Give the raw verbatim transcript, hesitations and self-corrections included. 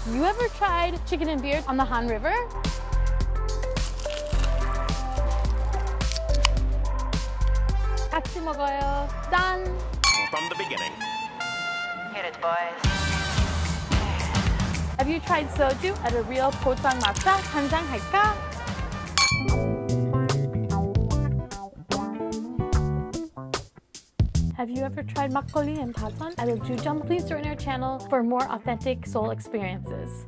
Have you ever tried chicken and beer on the Han River? 같이 먹어요. 짠! From the beginning. Hit it, boys. Have you tried soju at a real pojangmacha? 간장할까? Have you ever tried makgeolli and pajeon at a jujang? Please join our channel for more authentic Seoul experiences.